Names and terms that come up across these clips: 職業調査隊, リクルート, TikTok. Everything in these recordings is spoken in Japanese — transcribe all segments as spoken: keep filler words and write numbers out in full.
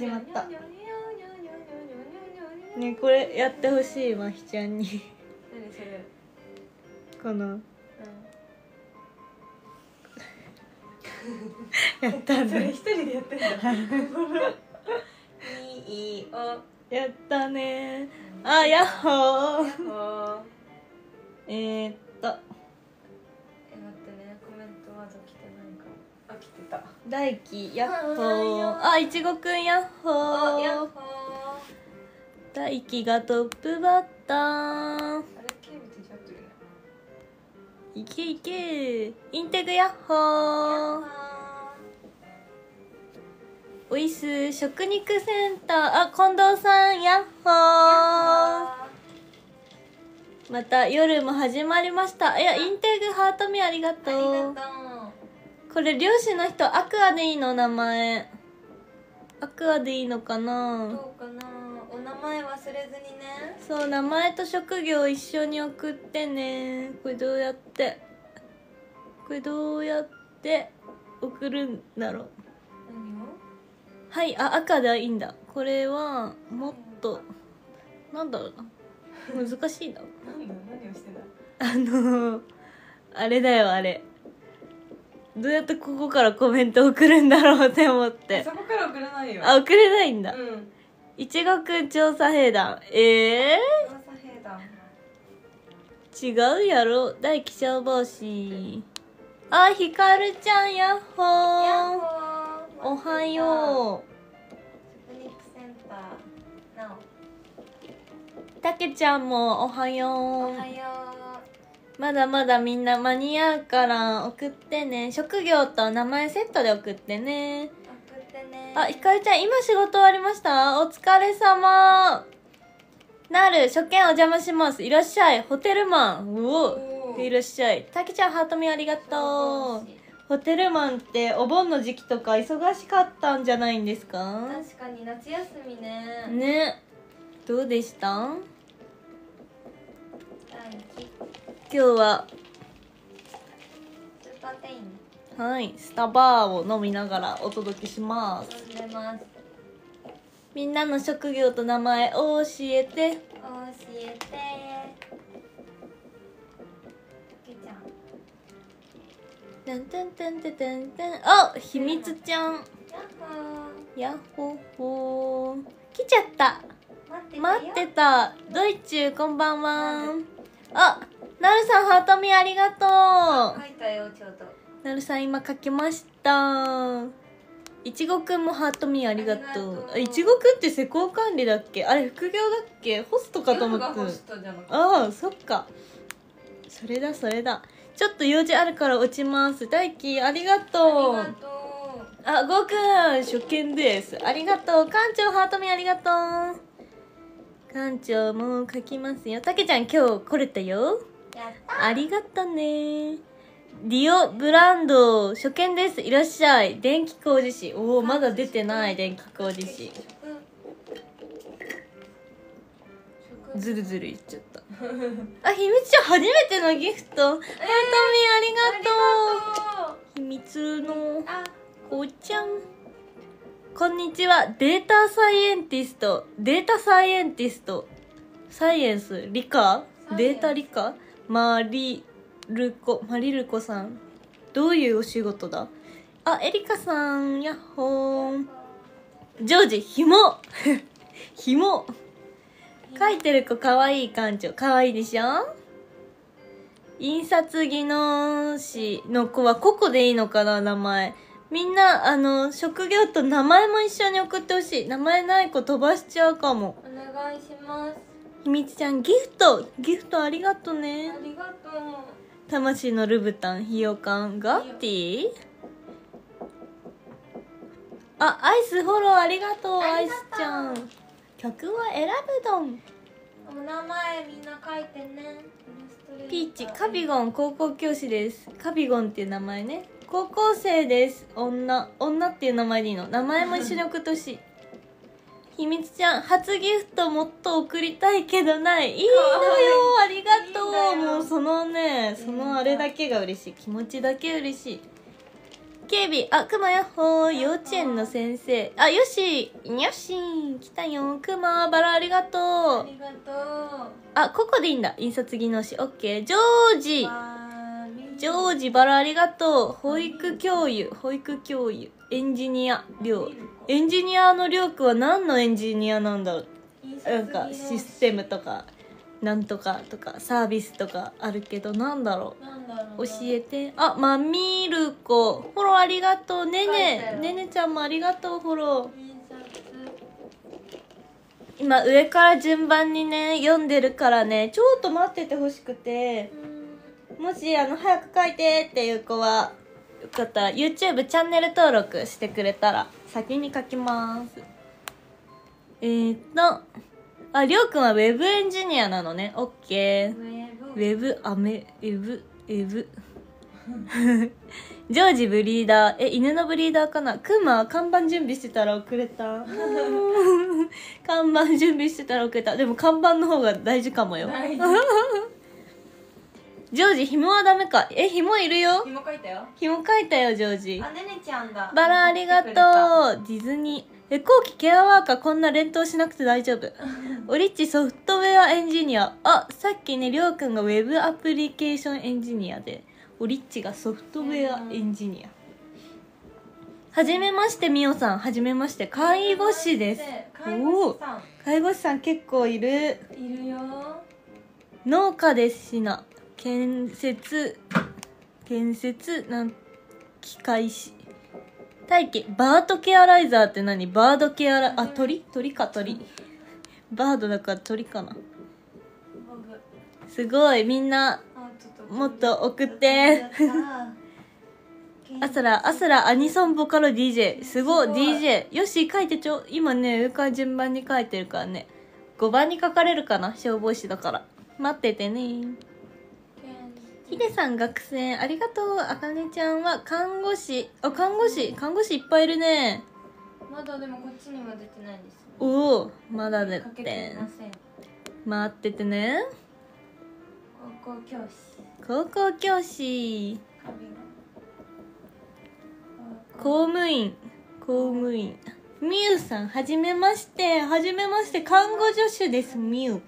始まったね。これやってほしい、まひちゃんに。何それ、この、うん、やったんだ。それ一人でやってんだ。いいおやったね。あ、やっほー。やっほー。えーっと。え、待ってね、コメントまだ来てないかも。あ、来てた。大輝、やっほー。あ、いちごくん、やっほー。やっほー。大輝がトップバッター。あれ、ケイブ出ちゃってるね。いけいけ。インテグ、やっほー。やっほー。おいす食肉センター、あ、近藤さん、やっほー。また夜も始まりました。いや、インテグハートミーありがとう。ありがとう。これ漁師の人アクアでいいの？名前アクアでいいのかな。どうかな。お名前忘れずにね。そう、名前と職業一緒に送ってね。これどうやってこれどうやって送るんだろう。はい、あ、赤でいいんだ。これはもっとなんだろうな、難しいな。何だ、何をしてた。あのー、あれだよ、あれどうやってここからコメント送るんだろうって思って。そこから送れないよ。あ、送れないんだ。うん。いちごくん調査兵団、ええー、調査兵団違うやろ。大気象防止、あ、ひかるちゃん、やっほー。やっほー。おはよう。食肉センター、なお。たけちゃんもおはよう。おはよう。まだまだみんな間に合うから送ってね。職業と名前セットで送ってね。送ってね。あ、ひかるちゃん、今仕事終わりました。お疲れ様。なる、初見お邪魔します。いらっしゃい。ホテルマン。うお。いらっしゃい。たけちゃん、ハートミーありがとう。ホテルマンってお盆の時期とか忙しかったんじゃないんですか。確かに夏休みね。ね、どうでした？今日はスーパーテイン、はい、スタバーを飲みながらお届けします。飲んでます。みんなの職業と名前教えて、教えて。てんてんてんてんてんてん、あ、ひみつちゃん、やっほほー。来ちゃった、待ってた。ドイチュー、こんばんは。あ、なるさん、ハートミーありがとう。書いたよ、ちょうど。なるさん今書きました。いちごくんもハートミーありがとう。いちごくんって施工管理だっけ。あれ副業だっけ。ホストかと思った。ああ、そっか、それだそれだ。ちょっと用事あるから落ちます。大輝、ありがとう。ありがとう。あ、ごくん、初見です。ありがとう。館長、ハートミーありがとう。館長も書きますよ。たけちゃん、今日来れたよ。やった。ありがとね。ディオブランド、初見です。いらっしゃい。電気工事士。おお、まだ出てない、電気工事士。ずるずるいっちゃった。あ、ひみつちゃん、初めてのギフト。ハートミーありがとう。ひみつのこうちゃん。こんにちは。データサイエンティスト。データサイエンティスト。サイエンス、理科、データ理科。マリルコ、マリルコさん。どういうお仕事だ。あ、エリカさん、やっほー。ジョージ、ひも。ひも。書いてる子かわいい。館長かわいいでしょ。印刷技能士の子はココでいいのかな、名前。みんなあの職業と名前も一緒に送ってほしい。名前ない子飛ばしちゃうかも。お願いします。ひみつちゃん、ギフト、ギフトありがとね。ありがとう。魂のルブタン、ひよかん、ガッティ。あ、アイスフォローありがとう。アイスちゃん。曲は選ぶどん。お名前みんな書いてね。ピーチ、カビゴン、高校教師です。カビゴンっていう名前ね。高校生です。女、女っていう名前でいいの。名前も一緒に送ってほしい。ひみつちゃん、初ギフトもっと送りたいけどない。いいのよ、ありがとう。もうそのね、そのあれだけが嬉しい。気持ちだけ嬉しい。警備、あ、くまやっほー、幼稚園の先生、あ、よしよし来たよ、くまバラありがとう、ありがとう、あ、ここでいいんだ、印刷技能士、オッケー、ジョージジョージバラありがとう、保育教諭保育教諭、エンジニアりょう、エンジニアのりょうくんは何のエンジニアなんだろう、なんかシステムとかなんとかとかサービスとかあるけど、なんだろ う, だろう教えて、あ、まみるこフォローありがとう、ねねねねちゃんもありがとうフォロー、今上から順番にね読んでるからね、ちょっと待っててほしくて、もしあの早く書いてっていう子はよかったら YouTube チャンネル登録してくれたら先に書きます。えー、っとあ、りょうくんはウェブエンジニアなのね。オッケー。ウェブ、アメ、ウェブ、ウェブ。ジョージブリーダー。え、犬のブリーダーかな？クマ、看板準備してたら遅れた。看板準備してたら遅れた。でも看板の方が大事かもよ。ジョージ、紐はダメか。え、紐いるよ。紐書いたよ。紐書いたよ、ジョージ。あ、ねねちゃんだ。バラありがとう。ディズニー。え、後期ケアワーカー、こんな連投しなくて大丈夫。オリッチソフトウェアエンジニア。あ、さっきね、りょうくんがウェブアプリケーションエンジニアで、オリッチがソフトウェアエンジニア。はじめまして、みおさん。はじめまして。介護士です。おぉ。介護士さん結構いる。いるよ。農家ですしな。建設、建設、なん、機械士。待機、バードケアライザーって何？バードケアライ、あ、鳥？鳥か、鳥。バードだから鳥かな。すごい、みんな、もっと送って。アスラ、アスラ、アニソンボカロ ディージェー。すごい、ディージェー。よし、書いてちょ。今ね、上から順番に書いてるからね。ごばんに書かれるかな？消防士だから。待っててね。ヒデさん学生ありがとう。あかねちゃんは看護師、あ、看護師看護師いっぱいいるね。まだでもこっちには出てないです、ね、おお、まだ出て待っててね。高校教師高校教師公務員公務員みゆさん、はじめまして。はじめまして、看護助手です。みゆ、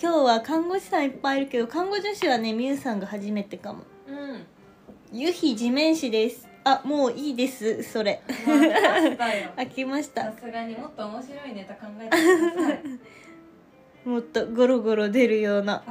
今日は看護師さんいっぱいいるけど、看護助手はね、みゆさんが初めてかも。うん。ゆひ地面師です。あ、もういいです、それ。飽きました。さすがにもっと面白いネタ考えてください。もっとゴロゴロ出るような。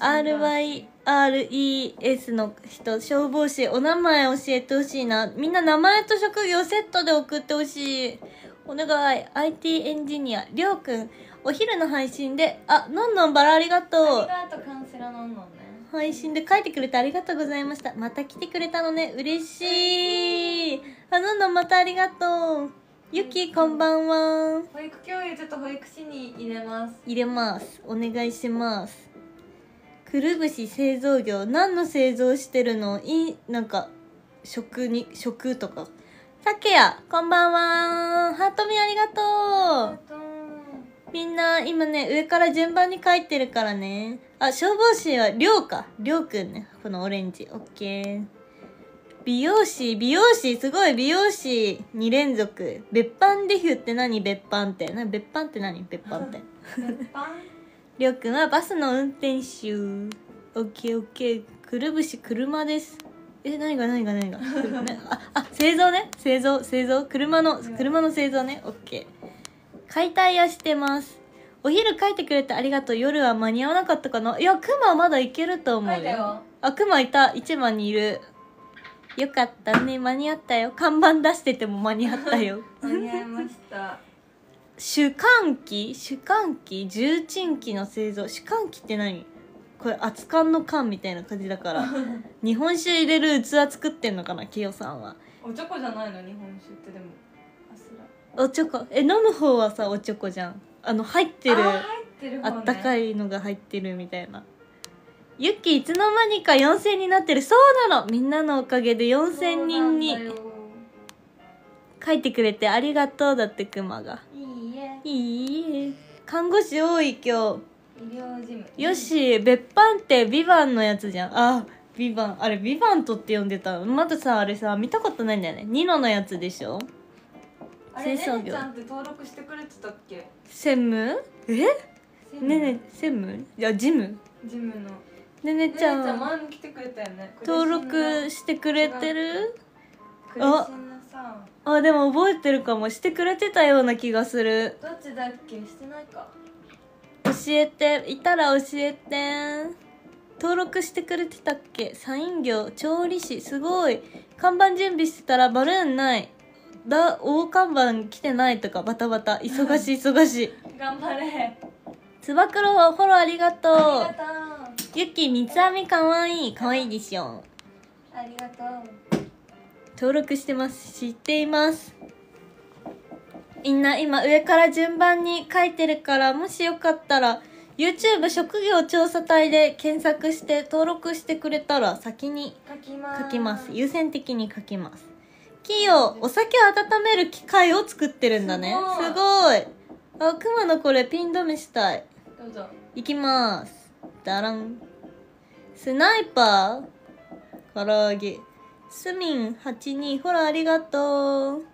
アールワイアールイーエス の人、消防士、お名前教えてほしいな。みんな名前と職業セットで送ってほしい。お願い。アイティー エンジニア、りょうくん。お昼の配信で、あ、のんのんバラありがとう。ありがとう、カウンセラーのんのんね。配信で書いてくれてありがとうございました。また来てくれたのね、嬉しい。あ、のんのんまたありがとう。ゆき、こんばんは。保育教諭、ちょっと保育士に入れます。入れます。お願いします。くるぶし製造業、何の製造してるの？いい、なんか、食に、食とか。たけや、こんばんは。ハートミーありがとう。みんな今ね、上から順番に書いてるからね。あ、消防士はりょうか。りょうくんね。このオレンジ。オッケー。美容師、美容師、すごい、美容師に連続。別班デフって何？別班って。な、別班って何？別班って。別班？りょうくんはバスの運転手。オッケーオッケー。くるぶし、車です。え、何が何が何が。あ、あ、製造ね。製造、製造。車の、車の製造ね。オッケー。解体屋してます。お昼書いてくれてありがとう。夜は間に合わなかったかな。いや、クマまだいけると思うよ。あ、クマいた。いちばんにいる。よかったね。間に合ったよ。看板出してても間に合ったよ。間に合いました。主管機主管機重鎮機の製造。主管機って何？これ、熱燗の缶みたいな感じだから。日本酒入れる器作ってんのかな、キヨさんは。おちょこじゃないの、日本酒ってでも。おちょこ、え、飲む方はさ、おちょこじゃん。あの入ってる、 あ, 入ってる、ね、あったかいのが入ってるみたいな。ユッキー、いつの間にかよんせんになってる。そうなの、みんなのおかげでよんせんにんに書いてくれてありがとう。だってクマがいいえいいえ。看護師多い今日。医療事務よし。別班ってビバンのやつじゃん。あ、ビバン、あれビバントって呼んでた。まださ、あれさ見たことないんだよね。ニノのやつでしょ。あれねねちゃんって登録してくれてたっけ。専務、えねね専務、いやジムジムのねねちゃん、ねねちゃん前に来てくれたよね。登録してくれてる。ああ、でも覚えてるかも。してくれてたような気がする。どっちだっけ、してないか。教えて、いたら教えて。登録してくれてたっけ。サイン業、調理師、すごい。看板準備してたらバルーンないだ、大看板来てないとか、バタバタ忙しい忙しい頑張れ。つば九郎フォローありがとう。ありがとう。ゆきみつあみ、かわいい、かわいいでしょ。ありがとう。登録してます、知っています。みんな今上から順番に書いてるから、もしよかったら YouTube 職業調査隊で検索して登録してくれたら先に書きます。書きます。優先的に書きます。キヨ、お酒を温める機械を作ってるんだね。すごい。あ、クマのこれピン止めしたい。どうぞ。いきます。だらん。スナイパー、唐揚げ。スミンはちじゅうに、ほらありがとう。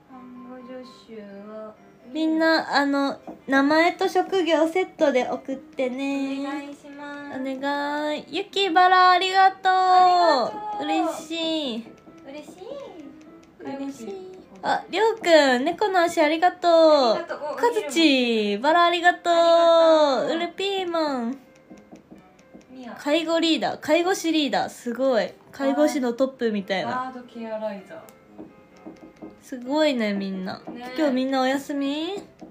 みんなあの名前と職業セットで送ってね。お願いします。お願い。ゆきばらありがとう。嬉しい。嬉しい。嬉しい。あ、りょうくん、猫の足ありがとう。かずち、ばらありがとう。うるピーマン。介護リーダー、介護士リーダー、すごい。介護士のトップみたいな。ガードケアライザー。すごいねみんな、ね、今日みんなお休み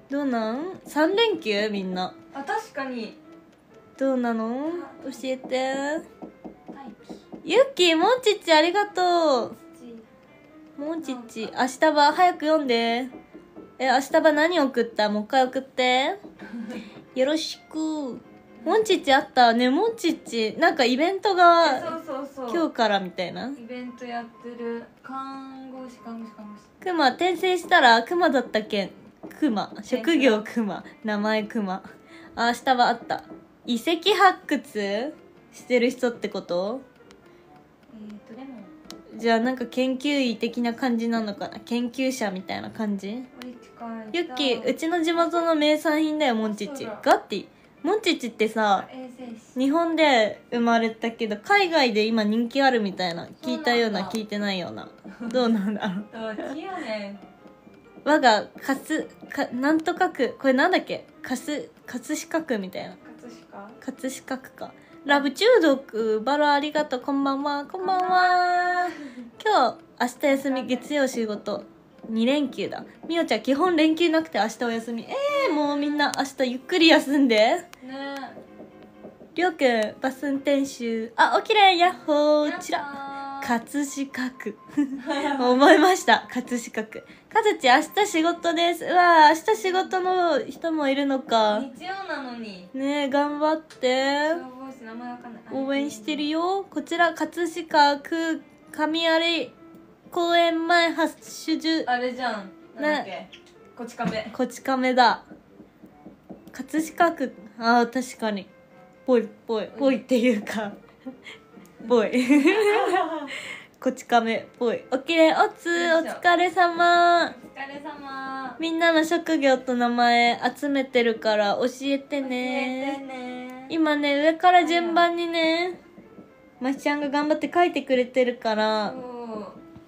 どうなん ?さん 連休みんな。あ、確かに。どうなの教えて。ゆっきー、もんちっちありがとう。もんちっち、明日ば早く読んで。え、明日ば何送った、もう一回送ってよろしく。もんちっちあったね。もんちっちなんかイベントが今日からみたいな。イベントやってる。看護師看護師看護師。クマ転生したらクマだったっけ。クマ職業クマ、名前クマ。あ、明日はあった。遺跡発掘してる人ってこと。えーとでもじゃあなんか研究医的な感じなのかな。研究者みたいな感じ。ユッキー、うちの地元の名産品だよもんちっち。ガッティ。モンチッチってさ、日本で生まれたけど海外で今人気あるみたいな。聞いたような聞いてないようなどうなんだろう。どっちやねん。我がかすかなんとかく、これなんだっけ、かすかつしかくみたいな。かつしかくか。ラブ中毒、バラありがとう。こんばんは。こんばんは。今日明日休み、月曜仕事、に連休だ。みおちゃん基本連休なくて明日お休み。えー、もうみんな明日ゆっくり休んでね。りょうくんバス運転手。あ、おきれい、やっほー、ちら葛飾区思いました。葛飾区。かずち、明日仕事です。うわー、明日仕事の人もいるのか。日曜なのにねえ、頑張って。応援してるよ。こちら葛飾区神有公園前ハッシュジュ、あれじゃん、なんだっけ、こち亀。こち亀だ。葛飾区。ああ、確かにぽいぽいぽいっていうかぽいこち亀ぽい。おきれいおつ、お疲れ様。お疲れ様。みんなの職業と名前集めてるから教えてね。教えてね。今ね上から順番にね、まひちゃんが頑張って書いてくれてるから、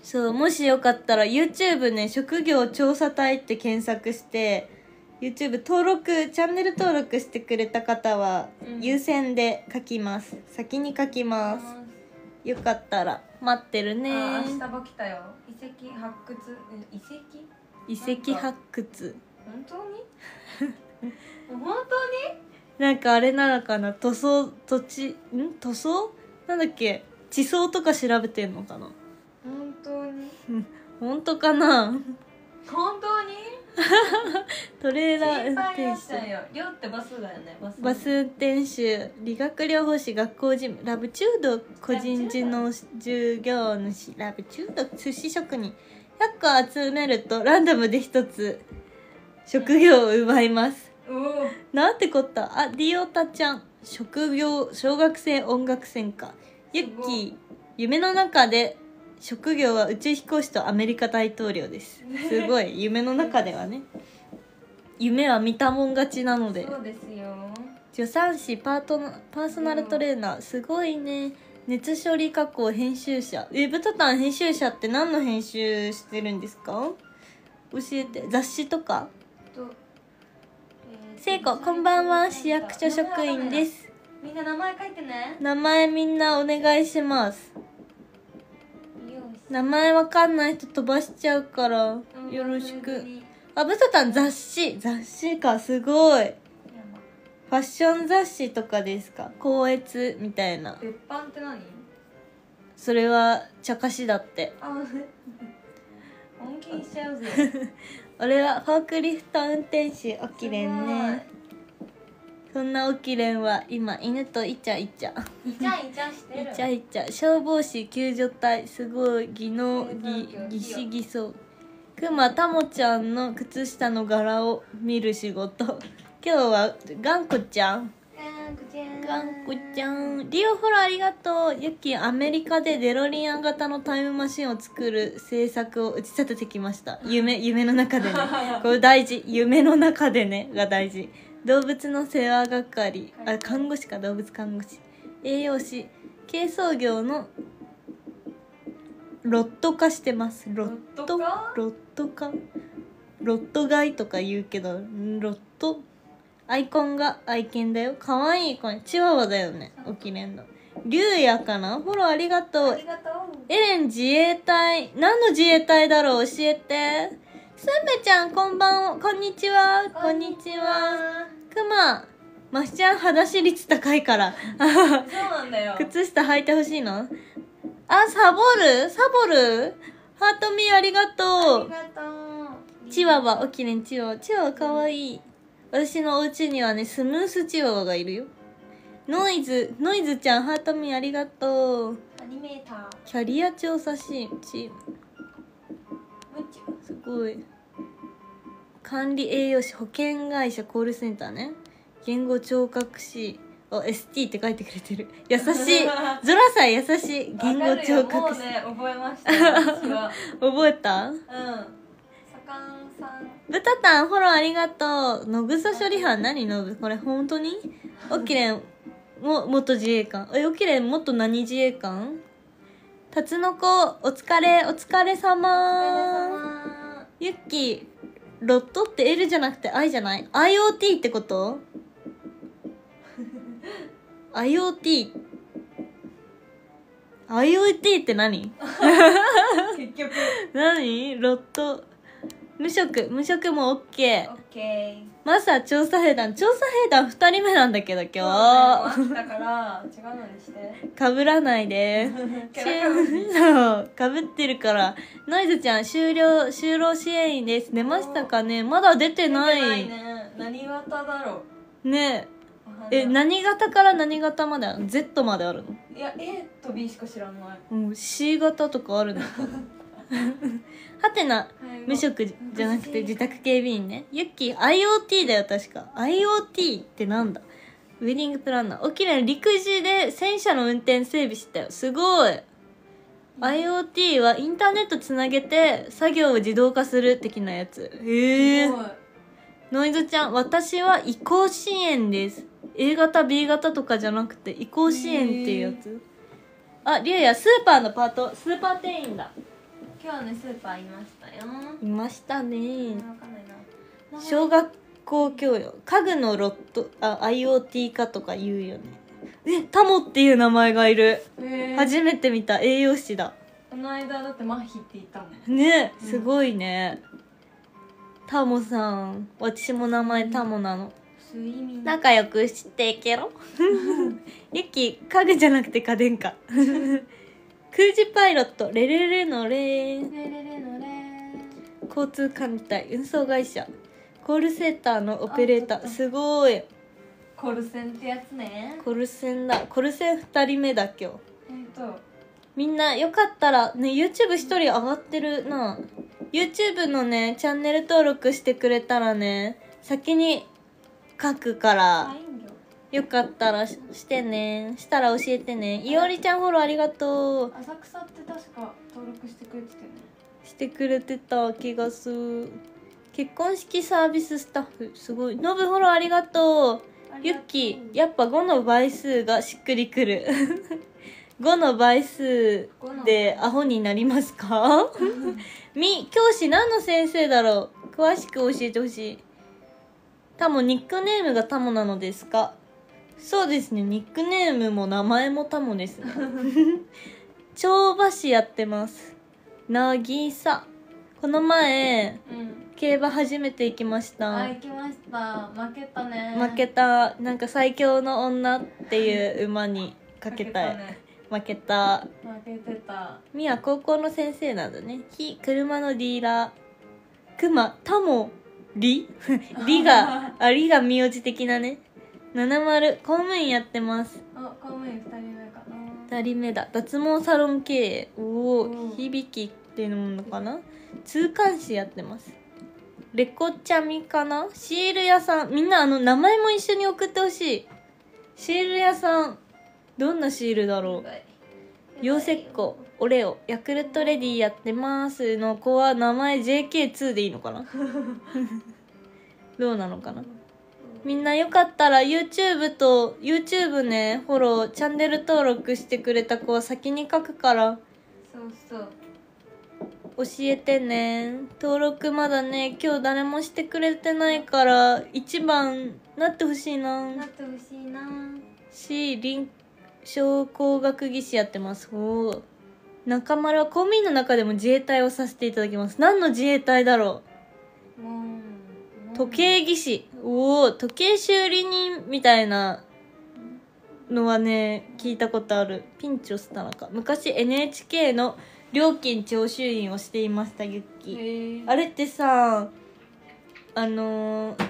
そう、もしよかったら YouTube ね、職業調査隊って検索して YouTube 登録、チャンネル登録してくれた方は優先で書きます、うん、先に書きます。よかったら待ってるね。あ、明日ば来たよ。遺跡発掘、遺跡遺跡発掘。本当に本当になんかあれなのかな、塗装、土地、ん塗装なんだっけ、地層とか調べてんのかな。本当に本当かな。本当にトレーラー運転手。りょうってバスだよね。バス、バス運転手、理学療法士、学校事務、ラブ中毒、個人事の従業主、ラブ中毒、寿司職人。ひゃっこ集めるとランダムでひとつ職業を奪います、うん、なんてこった。あ、ディオタちゃん職業小学生音楽専科。ユッキー夢の中で職業は宇宙飛行士とアメリカ大統領です。すごい夢の中ではね、夢は見たもん勝ちなので。そうですよ。助産師、パートナパーソナルトレーナー、すごいね。熱処理加工編集者。え、ブタタン編集者って何の編集してるんですか？教えて。雑誌とか。聖子、こんばんは。市役所職員です。みんな名前書いてね。名前みんなお願いします。名前わかんない人飛ばしちゃうからよろしく。あ、ブタタン雑誌、雑誌か、すごい。ファッション雑誌とかですか？校閲みたいな。別版って何？それは茶菓子だって。あ本気にしちゃうぜ俺はフォークリフト運転手、オキレンね。そんなオキレンは今犬とイチャイチャイチャイチャしてるイチャイチャ。消防士、救助隊、すごい。技能ぎしぎそうくまたもちゃんの靴下の柄を見る仕事今日はがんこちゃん。がんこちゃん。がんこちゃん。リオフォローありがとう。ユキ、アメリカでデロリアン型のタイムマシンを作る制作を打ち立ててきました。夢、夢の中でね。これ大事。夢の中でねが大事。動物の世話係。あ、看護師か、動物看護師。栄養士。軽装業のロット化してます。ロットロット化ロット買いとか言うけど、ロットアイコンが愛犬だよ。かわいい子。チワワだよね。おきれんの竜也かな。フォローありがとう。エレン、自衛隊。何の自衛隊だろう、教えて。すんべちゃん、こんばんは。こんにちは。こんにちは。くまましちゃん、裸足率高いからそうなんだよ。靴下履いてほしいの。あ、サボるサボるハートミー、ありがとう。チワワ、おきれん、チワワ。チワワかわいい。私のお家にはね、スムースチワワがいるよ。ノイズ、ノイズちゃん、ハートミーありがとう。アニメーター。キャリア調査チーム。すごい。管理栄養士、保険会社、コールセンターね。言語聴覚士。あ、エスティー って書いてくれてる。優しい。ゾラさん優しい。言語聴覚士。もうね、覚えました。私は覚えた？うん。ブタタンフォローありがとう。野草処理班、何のぶこれ本当に？オキレンも元自衛官。え、オキレン元何自衛官？タツノコ、お疲れお疲れ様。ユッキー、ロットって エル じゃなくて アイ じゃない？ アイオーティー ってこと？ IoT IoT って何？結局何？ロット無職、無職も OK。 マサ調査兵団、調査兵団ふたりめなんだけど今日。だから違うのにしてかぶらないでそうかぶってるから。ノイズちゃん、終了就労支援員です。出ましたかね。まだ出てない。出てないね。何型だろうねえ。え、何型から何型まであるの？ ゼット まであるの？いや、 A と B しか知らない。うん、 C 型とかあるのかはてな。無職じゃなくて自宅警備員ね。ユッキー アイオーティー だよ確か。 アイオーティー ってなんだ。ウェディングプランナー。おきれい、陸自で戦車の運転整備したよ。すごい。 アイオーティー はインターネットつなげて作業を自動化する的なやつ。へえ。ノイズちゃん、私は移行支援です。 エー 型 ビー 型とかじゃなくて移行支援っていうやつ。あ、リュウヤ、スーパーのパート、スーパー店員だ。今日ね、スーパーいましたよ。いましたね。小学校教養、家具のロット、あ、アイオーティー 化とか言うよね。え、タモっていう名前がいる。初めて見た。栄養士だ。この間だってマヒって言ったもんね。すごいね、うん、タモさん。私も名前タモなの。仲良くしていけろユキ、家具じゃなくて家電か空自パイロット、レレレのレー。レレレのレー。交通管理隊、運送会社、コールセンターのオペレーター。すごい。コールセンってやつね。コールセンだ。コールセンふたりめだ今日。えっと。みんなよかったらね、 YouTube 一人上がってるな。YouTube のね、チャンネル登録してくれたらね、先に書くから。よかったらし、してね。したら教えてね。いおりちゃんフォローありがとう。浅草って確か登録してくれてたよね。してくれてた気がする。結婚式サービススタッフ、すごい。ノブフォローありがとう。ユッキー、やっぱごの倍数がしっくりくる。ごの倍数でアホになりますか？み、教師何の先生だろう？詳しく教えてほしい。タモ、ニックネームがタモなのですか？そうですね、ニックネームも名前もタモですね。帳場師やってます。なぎさ。この前、うん競馬初めて行きました。あ、行きました。負けたね。負けた。なんか最強の女っていう馬にかけたい。負けた。負けてた。ミア高校の先生なんだね。ひ車のディーラー。クマタモリリがあリが苗字的なね。七丸公務員やってます。あ公務員二人目かな。二人目だ。脱毛サロン経営。おお響きっていうのものかな。通関士やってます。レコチャミかなシール屋さん。みんなあの名前も一緒に送ってほしい。シール屋さん。どんなシールだろう。ヨセッコ、オレオ、ヤクルトレディやってますの子は名前 ジェーケーツー でいいのかなどうなのかな。みんなよかったら YouTube と YouTube ね、フォロー、チャンネル登録してくれた子は先に書くから。そうそう。教えてね。登録まだね今日誰もしてくれてないから一番なってほしいな。なってほしいな。し臨床工学技師やってます。おお。中丸は公務員の中でも自衛隊をさせていただきます。何の自衛隊だろう。うん、時計技師。おお時計修理人みたいなのはね聞いたことある。ピンチョス田中。昔 エヌエイチケー の料金徴収員をしていましたユッキー。あれってさあのー、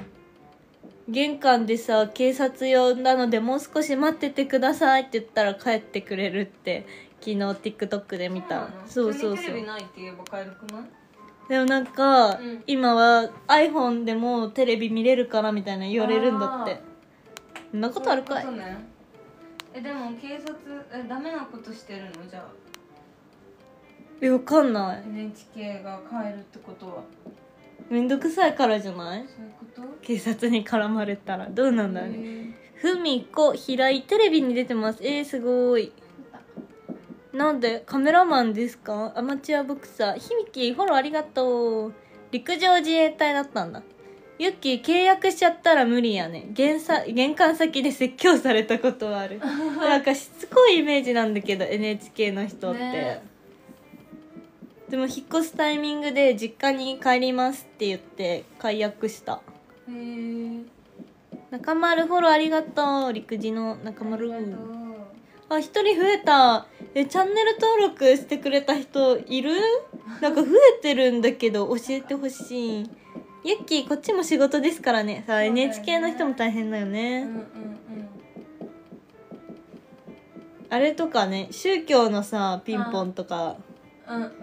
玄関でさ警察呼んだのでもう少し待っててくださいって言ったら帰ってくれるって昨日 ティックトック で見た。そうそうそう。テレビないって言えば帰るくない？でもなんか、うん、今は アイフォン でもテレビ見れるからみたいな言われるんだって。そんなことあるかい。そういうことね。えでも警察えダメなことしてるのじゃあ。え、わかんない。 エヌエイチケー が変えるってことはめんどくさいからじゃない？そういうこと。警察に絡まれたらどうなんだろうね。ふみこ平井テレビに出てます。えー、すごい。なんでカメラマンですか。アマチュアボクサー。ひみきフォローありがとう。陸上自衛隊だったんだ。ユッキー契約しちゃったら無理やね。玄さ玄関先で説教されたことはあるなんかしつこいイメージなんだけど エヌエイチケー の人って、ね。でも引っ越すタイミングで実家に帰りますって言って解約した。へえ。中丸フォローありがとう。陸自の中丸。あ一人増えた。えチャンネル登録してくれた人いる？なんか増えてるんだけど教えてほしい。ユッキーこっちも仕事ですからね。さあ エヌエイチケー の人も大変だよね。あれとかね宗教のさピンポンとか。うんうん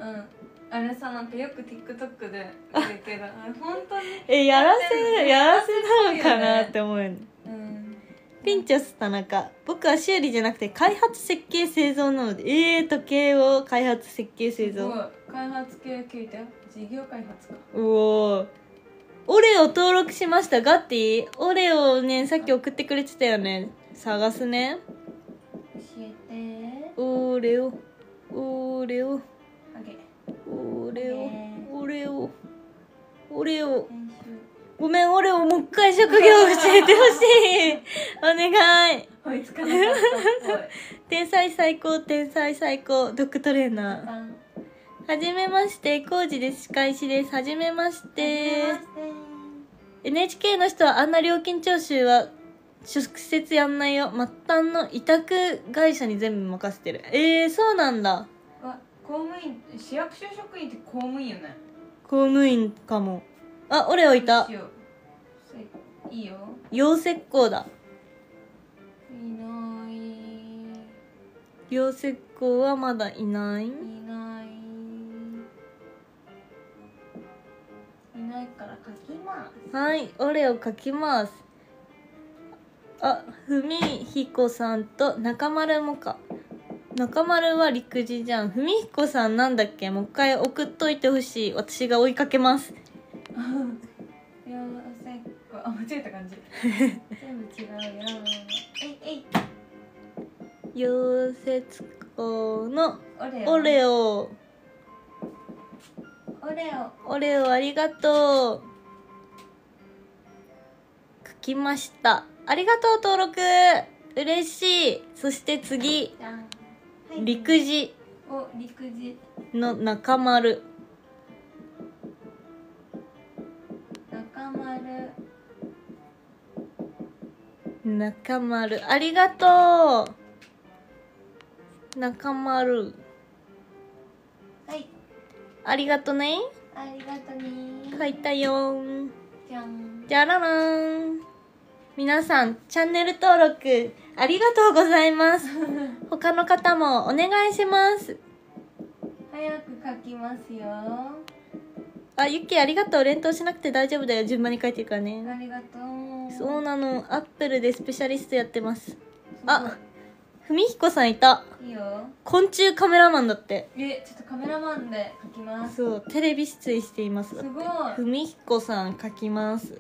あれさなんかよく ティックトック で出てる。あれ本当にえやらせやらせなのかなって思うよね。うん、ピンチョス田中。僕は修理じゃなくて開発設計製造なので。ええー、時計を開発設計製造。すごい開発系聞いたよ。事業開発か。おおオレオ登録しました。ガッティオレオねさっき送ってくれてたよね。探すね教えて。オレオオレオオレオオレオオレオ。ごめんオレオもう一回職業教えてほしいお願い。追いつかなかったっぽい。天才最高天才最高ドッグトレーナー。はじめましてコウジです。歯科医師です。はじめまして。 エヌエイチケー の人はあんな料金徴収は直接やんないよ。末端の委託会社に全部任せてる。えー、そうなんだ。公務員市役所職員って公務員よね。公務員かも。あ、オレオいた。いいよ。溶石工だ。いない。溶石工はまだいない。いない。いないから書きます。はい、オレオ書きます。あ、ふみひこさんと中丸もか。中丸は陸自じゃん。ふみひこさんなんだっけ、もう一回送っといてほしい。私が追いかけます。いや最後、あ、間違えた感じ。全部違うよ。えいえい。溶接工のオレオ。オレオ。オレオありがとう。来ました。ありがとう登録。嬉しい。そして次、はい、陸自お陸自の中丸。中丸。中丸ありがとう。中丸。はい。ありがとね。ありがとね。書いたよー。じゃん。じゃららーん。皆さんチャンネル登録ありがとうございます。他の方もお願いします。早く書きますよ。あ、ゆっきーありがとう。連投しなくて大丈夫だよ。順番に書いていくからね。ありがとう。そうなの。アップルでスペシャリストやってます。あ、ふみひこさんいた。いいよ。昆虫カメラマンだって。え、ちょっとカメラマンで書きます。そう、テレビ出演しています。すごい。ふみひこさん書きます。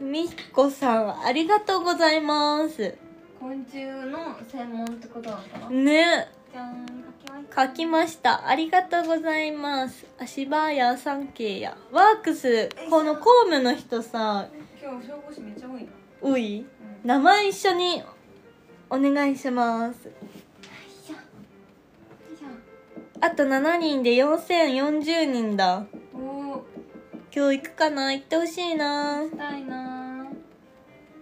みひこさんありがとうございます。昆虫の専門ってことなのかなね。じゃん、書きました。ありがとうございます。足早さん系やワークス、この公務の人さ、今日消防士めっちゃ多いな。多い、うん、名前一緒にお願いします。あとななにんでよんせんよんじゅうにんだ。今日行くかな、行ってほしいな。したいな。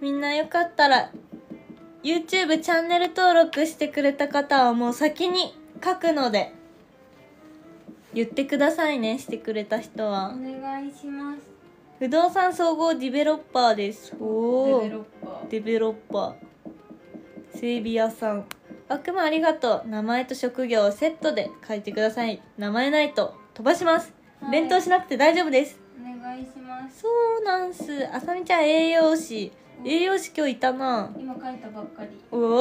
みんなよかったら YouTube チャンネル登録してくれた方はもう先に書くので言ってくださいね。してくれた人はお願いします。不動産総合ディベロッパーです。おお、デベロッパー、デベロッパー、整備屋さん。あくまありがとう。名前と職業をセットで書いてください。名前ないと飛ばします。連投しなくて大丈夫です。お願いします。そうなんす。あさみちゃん栄養士、栄養士今日いたな。今書いたばっかり。おお、ちょう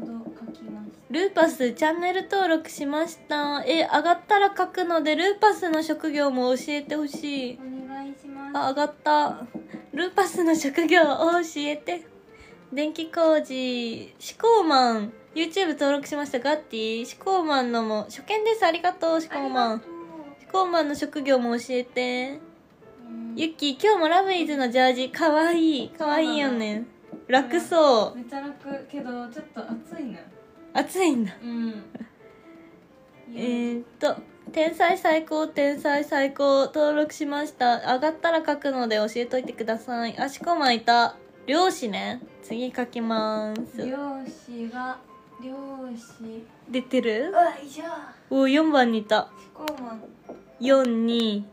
ど書きました。ルーパスチャンネル登録しました。え、上がったら書くのでルーパスの職業も教えてほしい。お願いします。あ、上がった。ルーパスの職業を教えて。電気工事シコーマン、 YouTube 登録しました。ガッティシコーマンのも初見です。ありがとう。シコーマン、シコーマンの職業も教えて。ユッキー今日もラブイズのジャージかわいい。かわいいよね。楽そう。めっちゃ楽けどちょっと暑いな。暑いんだ、うん、えっと天才最高、天才最高登録しました。上がったら書くので教えといてください。あ、シコーマンいた。漁師ね。次書きます。漁師が、漁師出てる。お、よんばんにいた。よんに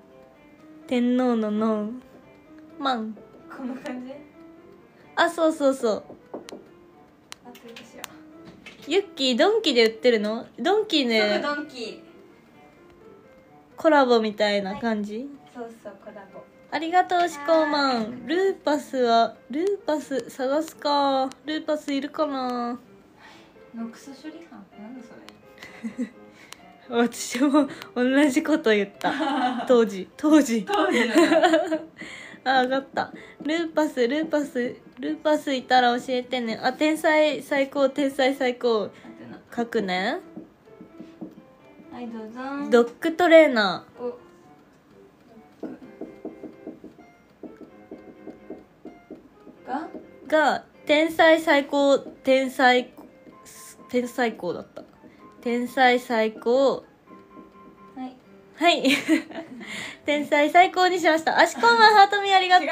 天皇ののマン。こんな感じ。あ、そうそうそう。ユッキードンキで売ってるの。ドンキね、ドンキコラボみたいな感じ、はい、そうそうコラボ。ありがとうシコーマン。ルーパスは、ルーパス探すか。ルーパスいるかな。ノクソ処理班なんだそれ。私も同じこと言った。当時、当時。当時あ、上がった。ルーパス、ルーパス、ルーパスいたら教えてね。あ、天才最高、天才最高。書くね。はい、どうぞ。ドッグトレーナー。が, が天才最高、天才天才高だった。天才最高、はいはい天才最高にしました。あ、シコーマンハートミーありがとう。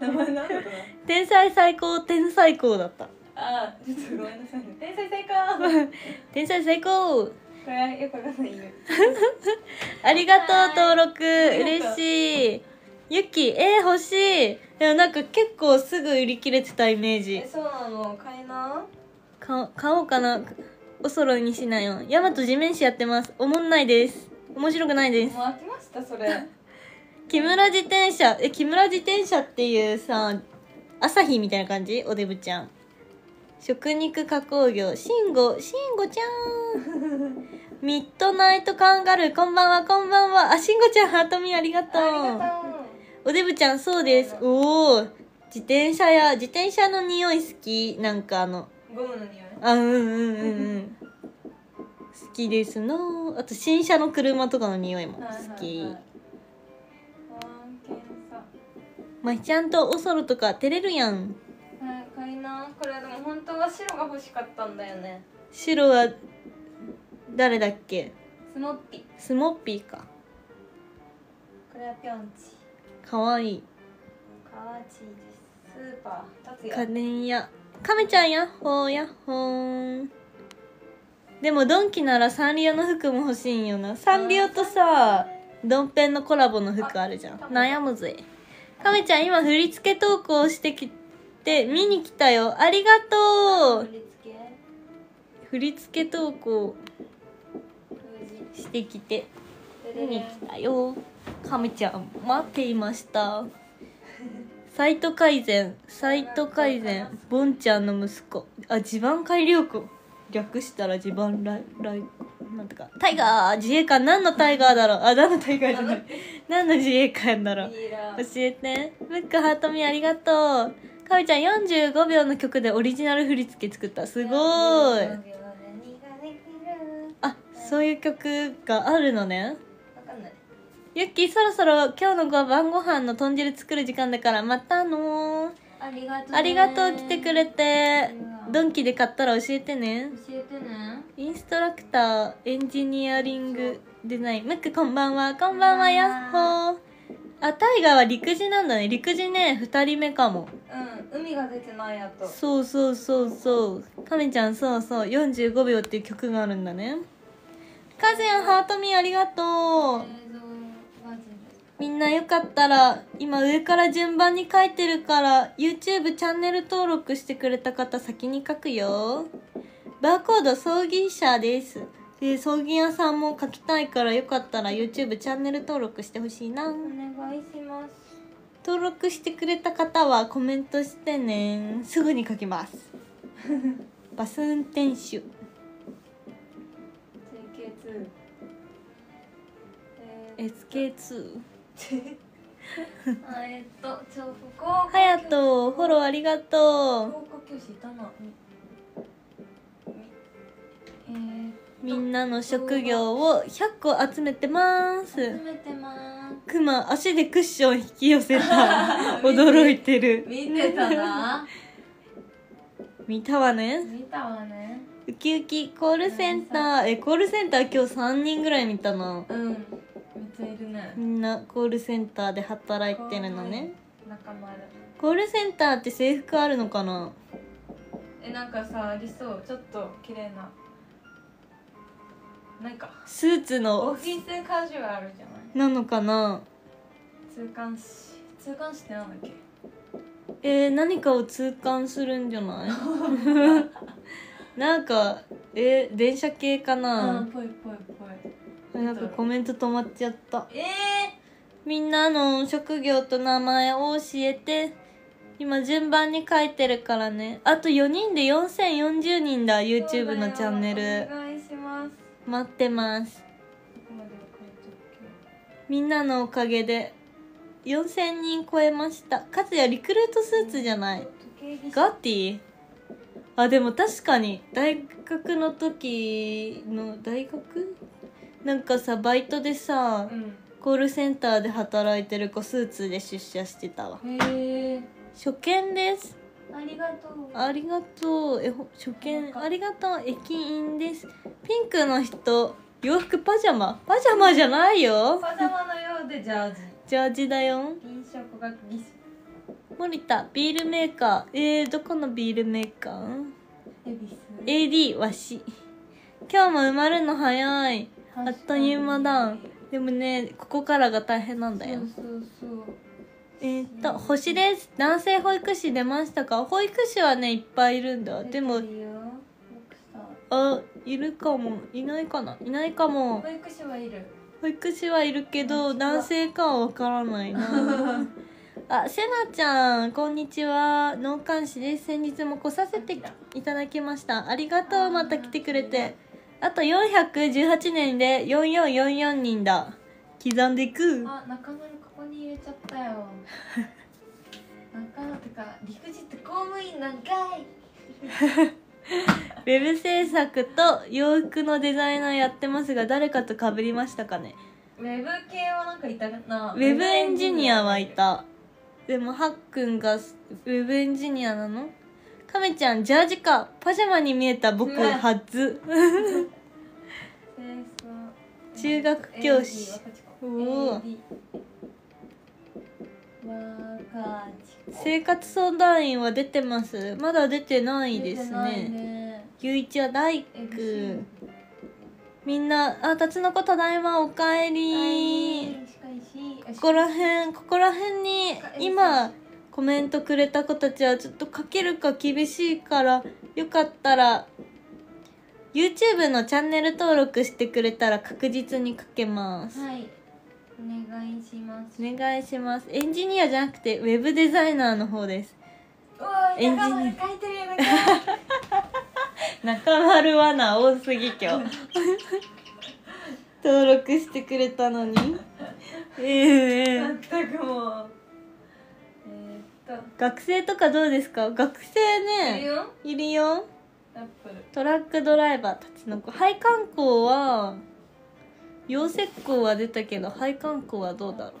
名前なんだろう。天才最高、天才高だった。あー、ちょっとごめんなさいね。天才最高天才最高、これはよくわかんないよありがとう登録嬉しい。ユッキー、えー、欲しい。でもなんか結構すぐ売り切れてたイメージ。え、そうなの。買いな。買おうかな。お揃いにしないよ。ヤマト地面師やってます。おもんないです。面白くないです。もう飽きましたそれ木村自転車。え、木村自転車っていうさ、朝日みたいな感じ？おデブちゃん。食肉加工業。しんご、しんごちゃん。ミッドナイトカンガルー。こんばんは、こんばんは。あ、しんごちゃん、ハートミーありがとう。おデブちゃん、そうです。おお。自転車や、自転車の匂い好き。なんかあの。ゴムの匂い。あ、うんうんうんうん。好きですの。あと、新車の車とかの匂いも好き。まひちゃんとおそろとか照れるやん。はい、買いな。これでも本当は白が欲しかったんだよね。白は誰だっけ？スモッピー。スモッピーか。これはピョンチ。かわいい。かわちいです。スーパー達也。家電屋。カメちゃんやっほーやっほーん。でもドンキならサンリオの服も欲しいんよな。サンリオとさ、ドンペンのコラボの服あるじゃん。悩むぜ。カメちゃん今振り付け投稿してきて見に来たよ。ありがとう。振り付け振り付け投稿してきて見に来たよ。カメちゃん待っていました。サイト改善サイト改善ボンちゃんの息子。あ、地盤改良庫。略したら地盤ライライなんてかタイガー自衛官。何のタイガーだろう。あ、何のタイガーじゃない。何の自衛官だろう。教えて。ムックハートミーありがとう。かみちゃんよんじゅうごびょうの曲でオリジナル振り付け作った。すごーい。あ、そういう曲があるのね。わかんない。ゆっきー、そろそろ今日の晩ご飯の豚汁作る時間だからまたのー。ありがとうありがとう。来てくれて。ドンキで買ったら教えてね。教えてね。インストラクター、エンジニアリング、デザイン。ムックこんばんは。こんばんは、やっほー。あ、タイガーは陸自なんだね。陸自ね、ふたりめかも。うん、海が出てないやと。そうそうそうそう。カメちゃん、そうそう。よんじゅうごびょうっていう曲があるんだね。カズヤン、ハートミーありがとう。みんなよかったら、今上から順番に書いてるから、YouTube チャンネル登録してくれた方先に書くよ。バーコード葬儀社です。で、葬儀屋さんも書きたいからよかったら YouTube チャンネル登録してほしいな。お願いします。登録してくれた方はコメントしてね。すぐに書きます。バス運転手。エスケーツー。エスケーツー。えっと、ちょ福岡はやとフォローありがとう。みんなの職業をひゃっこ集めてます。集めてます。クマ足でクッション引き寄せた。驚いてる。見てたな。見たわね。見たわね。ウキウキコールセンター、えコールセンター今日さんにんぐらい見たな。うん。みんなコールセンターで働いてるのね。コールセンターって制服あるのかな。え、なんかさありそう。ちょっと綺麗ななんかスーツのオフィスカジュアルじゃないなのかな。通関士通関士ってなんだっけ。えー、何かを通関するんじゃない。なんかえー、電車系かな。ぽいぽいぽい。なんかコメント止まっちゃった。えー、みんなの職業と名前を教えて。今順番に書いてるからね。あとよにんでよんせんよんじゅうにんだ。 YouTube のチャンネルお願いします。待ってます。みんなのおかげでよんせんにん超えました。かつやリクルートスーツじゃない、ガティ。あ、でも確かに大学の時の大学なんかさ、バイトでさ、うん、コールセンターで働いてる子スーツで出社してたわ。へえ。初見です。ありがとうありがとう。え、初見ありがとう。駅員です。ピンクの人洋服パジャマ。パジャマじゃないよ。パジャマのようでジャージジャージだよ。飲食学技士森田ビールメーカー。えー、どこのビールメーカー。恵比寿 エーディー わし。今日も埋まるの早い。あっという間だ。でもね、ここからが大変なんだよ。そうそうそう。えっと、星です。男性保育士出ましたか。保育士はね、いっぱいいるんだ。でも、あ、いるかも。いないかな。いないかも。保育士はいる。保育士はいるけど男性かはわからないな。あ、せなちゃんこんにちは、納棺師です。先日も来させていただきました。ありがとう、また来てくれて。あとよんひゃくじゅうはちねんでよんよんよんよんにんだ。刻んでいく。あ、中丸ここに入れちゃったよ。中野とか陸自って公務員なんかい。ウェブ制作と洋服のデザイナーやってますが、誰かとかぶりましたかね。ウェブ系はなんかいたな。ウェブエンジニアはいた。でもはっくんがウェブエンジニアなの。カメちゃんジャージか、パジャマに見えた僕初。中学教師。おお。生活相談員は出てます。まだ出てないですね。ゆういちは大工。みんなあ、たつのこただいまおかえり。ここら辺ここら辺に今コメントくれた子たちはちょっと書けるか厳しいから、よかったら YouTube のチャンネル登録してくれたら確実に書けます。はい、お願いします。お願いします。エンジニアじゃなくてウェブデザイナーの方です。エンジニア。中丸書いてるよ、中丸ワナ多すぎ今日。登録してくれたのに。ええー。全くもう。えー、っと。学生とかどうですか。学生ね。いるよ。いるよ。アップル。トラックドライバーたちの子。配管工は。溶接工は出たけど、配管工はどうだろう。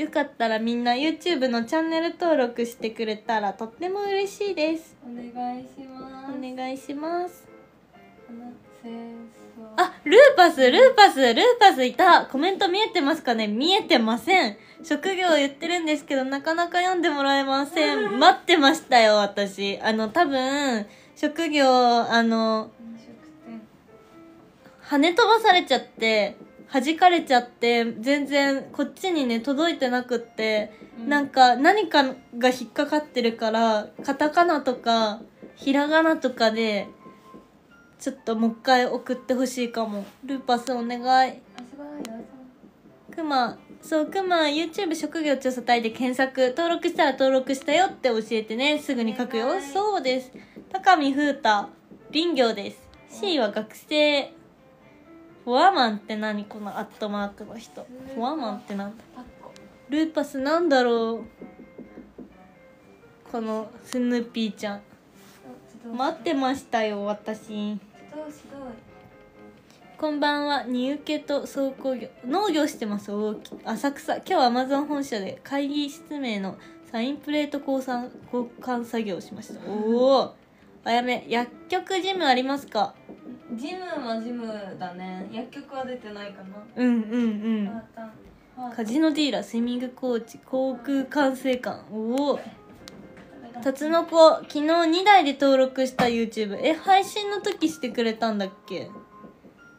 よかったらみんな YouTube のチャンネル登録してくれたらとっても嬉しいです。お願いします。お願いします。あ、ルーパスルーパスルーパスいた。コメント見えてますかね。見えてません。職業言ってるんですけどなかなか読んでもらえません。待ってましたよ私。あの多分職業あの跳ね飛ばされちゃって弾かれちゃって全然こっちにね届いてなくって、うん、なんか何かが引っかかってるから、カタカナとかひらがなとかでちょっともう一回送ってほしいかも。ルーパスお願い。くま、そうくま YouTube 職業調査隊で検索、登録したら登録したよって教えてね。すぐに書くよ。そうです。高見風太林業です。 C は学生。フォアマンって何、このアットマークの人。フォアマンってなんだ。ルーパスなんだろう。このスヌーピーちゃん待ってましたよ私。こんばんは。荷受けと倉庫業、農業してます。浅草。今日はアマゾン本社で会議室名のサインプレート交換交換作業をしました。おお。あやめ、薬局ジムありますか。ジムはジムだね。薬局は出てないかな。うんうんうん。カジノディーラー、スイミングコーチ、航空管制官。おお。たつのこ、昨日にだいで登録した YouTube。え、配信の時してくれたんだっけ。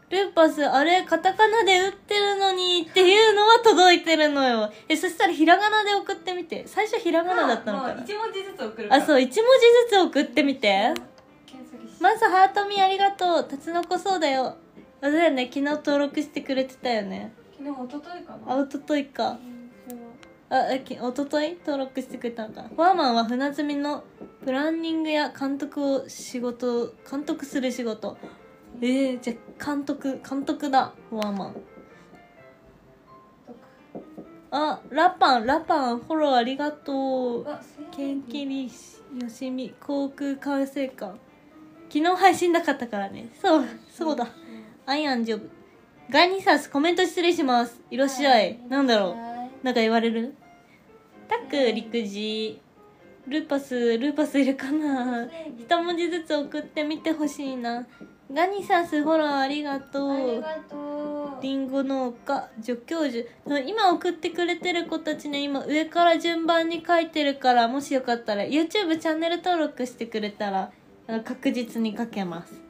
ルーパス、あれ、カタカナで打ってるのにっていうのは届いてるのよ。え、そしたらひらがなで送ってみて。最初ひらがなだったのかな。いち文字ずつ送るから。あ、そう、いち文字ずつ送ってみて。まずハートミーありがとう。たつのこそうだよ。あれだよね、昨日登録してくれてたよね。昨日、おとといかな。あ、おとといか。あ、え、おととい登録してくれたのかな。ワーマンは船積みのプランニングや監督を仕事、監督する仕事。えー、じゃあ監督、監督だ、フォアマン。あ、ラパン、ラパン、フォローありがとう。ケンケリよしみ、航空管制官。昨日配信なかったからね。そう、そうだ。アイアンジョブ。ガイニサス、コメント失礼します。いらっしゃい。なんだろう。なんか言われる？タク、陸自。ルーパス、ルーパスいるかな？一文字ずつ送ってみてほしいな。ガニサスフォローありがとう。ありがとう。リンゴ農家、助教授。今送ってくれてる子たちね、今上から順番に書いてるから、もしよかったら YouTube チャンネル登録してくれたら確実に書けます。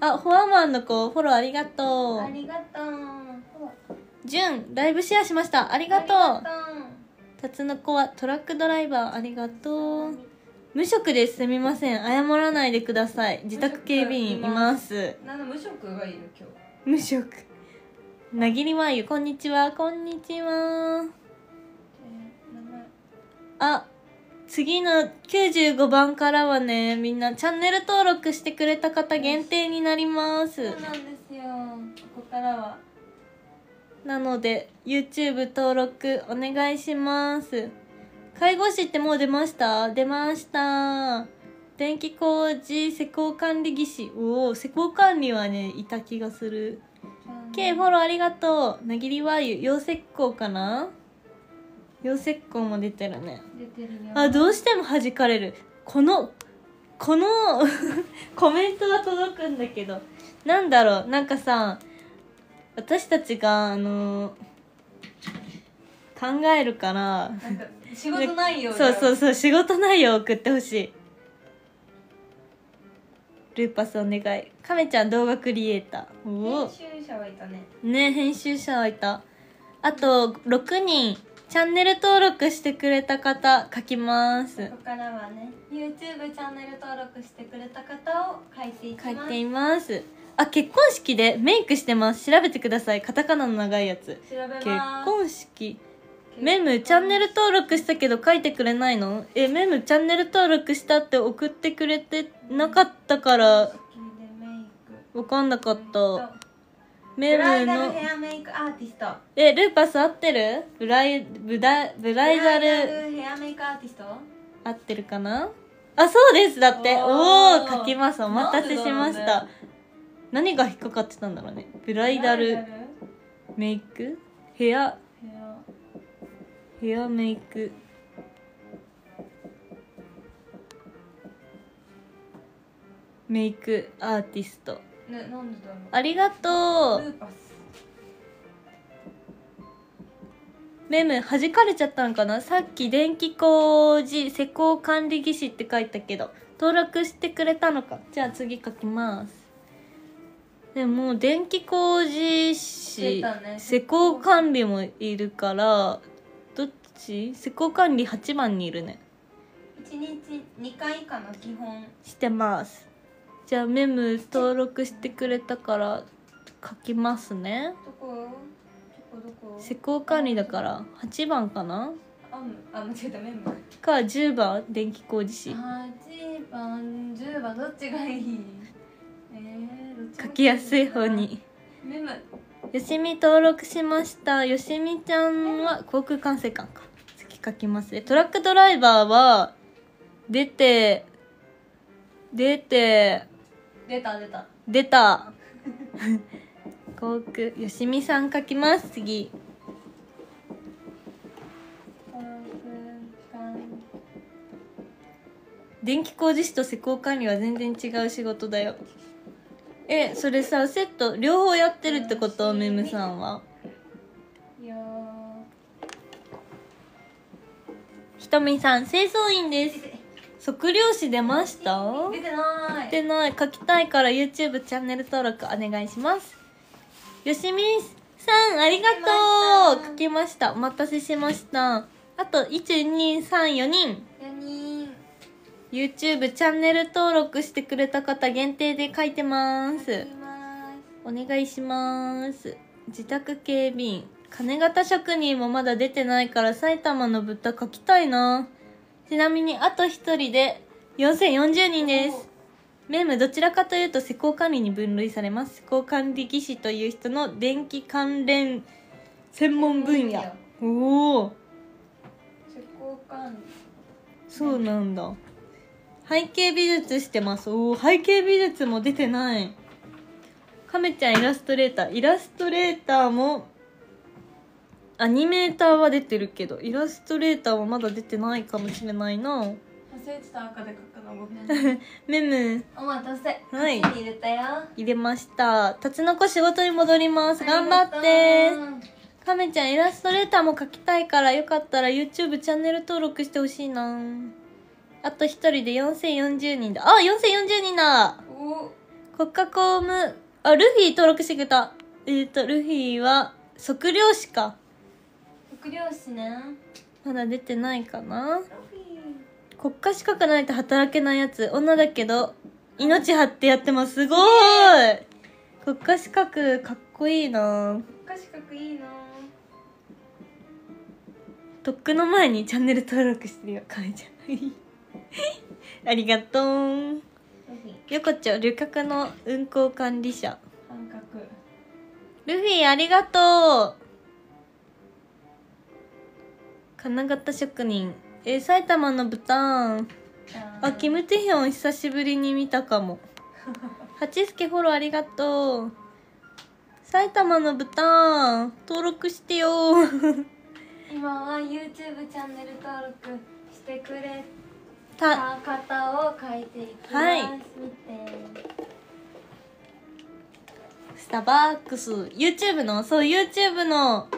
あ、フォアマンの子、フォローありがとう。ありがとう。ジュン、ライブシェアしました。ありがとう。ありがとう。たつのこはトラックドライバーありがとう。無職です、すみません。謝らないでください。自宅警備員います。なんだ無職がいる今日。無職。なぎりまゆ、こんにちは。こんにちは。あ、次のきゅうじゅうごばんからはね、みんなチャンネル登録してくれた方限定になります。そうなんですよ。ここからはなので YouTube 登録お願いします。介護士ってもう出ました？出ました。電気工事施工管理技師。おお、施工管理はねいた気がする。K フォローありがとう。なぎりわゆ、溶石膏かな。溶石膏も出てるね。出てるよ。あ、どうしても弾かれる。このこのコメントが届くんだけど、なんだろう、なんかさ、私たちがあのー、考えるからなんか仕事内容そうそうそう、仕事内容を送ってほしい。ルーパスお願い。カメちゃん動画クリエイター。おお、編集者はいたね。ね、編集者はいた。あとろくにんチャンネル登録してくれた方書きます。ここからはね YouTube チャンネル登録してくれた方を書いていきます。書いています。あ、結婚式でメイクしてます。調べてください。カタカナの長いやつ。調べます。結婚式メム、チャンネル登録したけど書いてくれないの？え、メムチャンネル登録したって送ってくれてなかったから分かんなかった。メムのヘアメイクアーティスト。え、ルーパス合ってる？ブライブダブライダルヘアメイクアーティスト合ってるかな？あ、そうです。だっておお、書きます。お待たせしました。何が引っかかってたんだろうね。ブライダルメイクヘアヘアメイクメイクアーティスト、ね、なんでだろう。ありがとう。メム弾かれちゃったのかな。さっき電気工事施工管理技師って書いたけど登録してくれたのか。じゃあ次書きます。でも電気工事士、ね、施工管理もいるからどっち？施工管理はちばんにいるね。いちにちにかい以下の基本してます。じゃあメム登録してくれたから書きますね。どこどこどこ。施工管理だからはちばんかな。あ、間違えた。メムかじゅうばん電気工事士。はちばんじゅうばんどっちがいい？えー、書きやすい方に。メムよしみ登録しました。よしみちゃんは航空管制官か。次書きますね。トラックドライバーは出て出て出た出た出た航空よしみさん書きます。次電気工事士と施工管理は全然違う仕事だよ。え、それさ、セット両方やってるってこと？メムさんは。いや、ひとみさん清掃員です。測量士出ました？出てない出てない。書きたいから YouTube チャンネル登録お願いします。よしみさんありがとう。書きました。お待たせしました。あといちにさんよにんYouTube チャンネル登録してくれた方限定で書いてます。お願いします。自宅警備員金型職人もまだ出てないから埼玉の豚書きたいな。ちなみにあとひとりでよんせんよんじゅうにんです。メムどちらかというと施工管理に分類されます。施工管理技師という人の電気関連専門分野。おお、施工管理そうなんだ。背景美術してます。おお、背景美術も出てない。カメちゃんイラストレーター。イラストレーターも、アニメーターは出てるけど、イラストレーターはまだ出てないかもしれないな。忘れてた、赤で書くのごめん。メム。お待たせ。はい。入れたよ。入れました。タツノコ仕事に戻ります。頑張って。カメちゃんイラストレーターも書きたいから、よかったら YouTube チャンネル登録してほしいな。あとひとりでよんせんよんじゅうにんだ。あ、よんせんよんじゅうにんだ。お国家公務、あ、ルフィ登録してくれた。えっと、ルフィは測量士か。測量士ね。まだ出てないかな。国家資格ないと働けないやつ。女だけど、命張ってやってます。すごーい。国家資格、かっこいいな。国家資録いいな。とっくの前にチャンネル登録してるよ、かめちゃん。ありがとう。よこちょ、旅客の運行管理者。半角。ルフィありがとう。金型職人。えー、埼玉のブターン。あ、キムテヒョン久しぶりに見たかも。八助フォローありがとう。埼玉のブターン登録してよ。今は YouTube チャンネル登録してくれた方を書いていきます、はい、見てスターバックス YouTube のそう YouTube の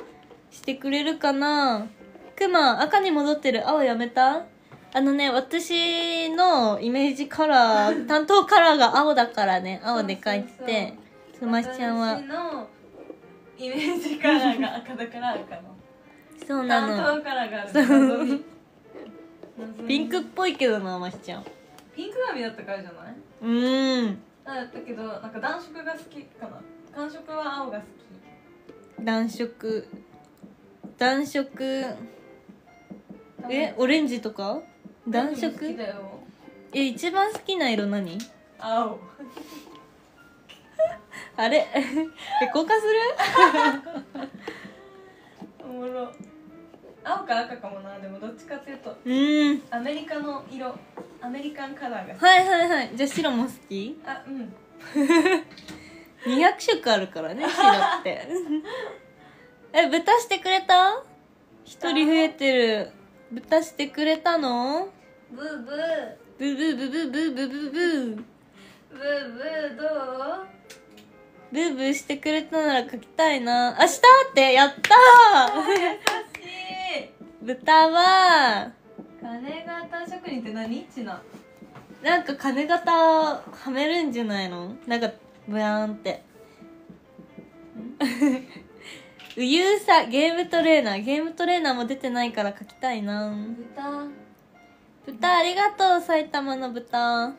してくれるかな。クマ赤に戻ってる。青やめた。あのね、私のイメージカラー担当カラーが青だからね、青で描いてて。すましちゃんは私のイメージカラーが赤だから赤のそうなの担当カラーがある謎にピンクっぽいけどな。ましちゃんピンク髪だったからじゃない。うーん、だったけどなんか暖色が好きかな。暖色は青が好き。暖色暖色えオレンジとか暖色好きだよ。え一番好きな色何？青。あれえ交換する？おもろ。青か赤かもな。でもどっちかっていうと、うんアメリカの色、アメリカンカラーが好き。はいはいはい。じゃあ白も好き？あうん。にひゃくしょくあるからね白って。え豚してくれた？一人増えてる。豚してくれたの？ブーブーブーブーブーブーブーブーブーブーブーどう？ブーブーしてくれたなら描きたいな。あ、したってやったー。優しい。豚は金型職人って何？ちななんか金型はめるんじゃないの？なんかブヤーンってうゆうさ、ゲームトレーナー。ゲームトレーナーも出てないから書きたいな。豚豚ありがとう。埼玉の豚豚が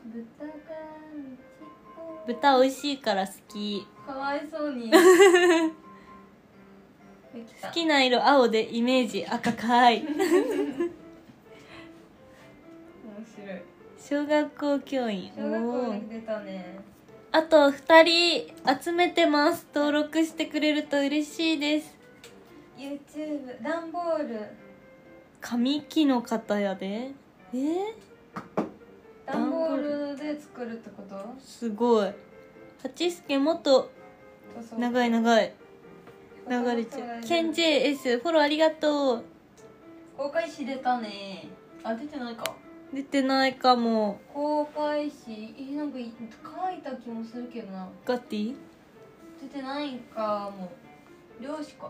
豚美味しいから好き。かわいそうに好きな色青でイメージ赤かい面白い。小学校教員小学校に出たね。あとふたり集めてます。登録してくれると嬉しいです。YouTube、段ボール。紙機の方やで。えー、段ボールで作るってこと？すごい。八助元。長い長い。流れちゃう。ケン ジェイエス、フォローありがとう。公開誌出たね。あ、出てないか。出てないかも。公開誌なんか書いた気もするけどな。ガッティ出てないかも。漁師か。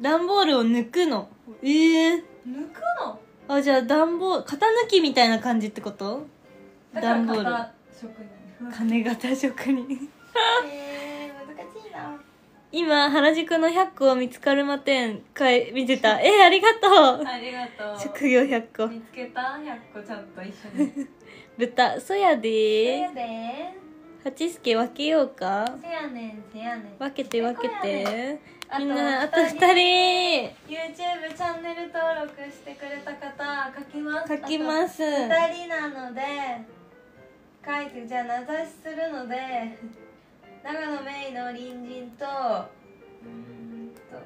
段ボールを抜くの。ええー、抜くの。あ、じゃあ段ボール型抜きみたいな感じってこと？段ボール金型職人えー、難しいな。今原宿のひゃっこ見つかるま店会見てた。えー、ありがとうありがとう。職業ひゃっこ見つけた。ひゃっこちゃんと一緒に豚そやでー八助分けようか。せやねんせやねん。分けて分けて。みんなあとふたり YouTube チャンネル登録してくれた方書きます書きます。ふたりなので書いてじゃあ名指しするので長野メイの隣人とうんと